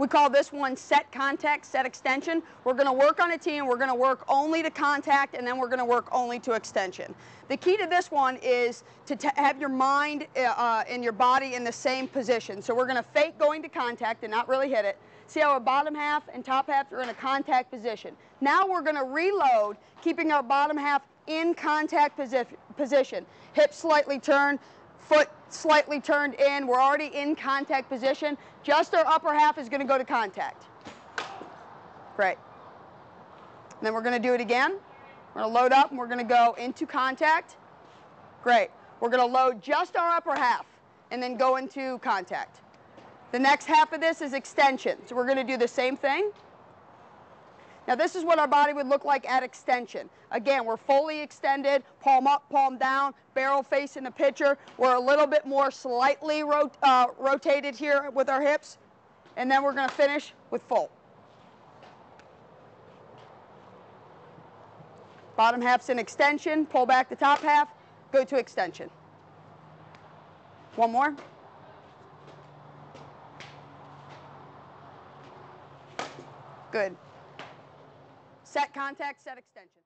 We call this one set contact, set extension. We're going to work on a tee and we're going to work only to contact, and then we're going to work only to extension. The key to this one is to have your mind and your body in the same position. So we're going to fake going to contact and not really hit it. See how our bottom half and top half are in a contact position. Now we're going to reload, keeping our bottom half in contact position. Hips slightly turned, foot slightly turned in. We're already in contact position. Just our upper half is going to go to contact. Great. And then we're going to do it again. We're going to load up and we're going to go into contact. Great. We're going to load just our upper half and then go into contact. The next half of this is extension. So we're going to do the same thing. Now this is what our body would look like at extension. Again, we're fully extended, palm up, palm down, barrel face in the picture. We're a little bit more slightly rotated here with our hips. And then we're going to finish with full. Bottom half's in extension, pull back the top half, go to extension. One more. Good. Set contact, set extension.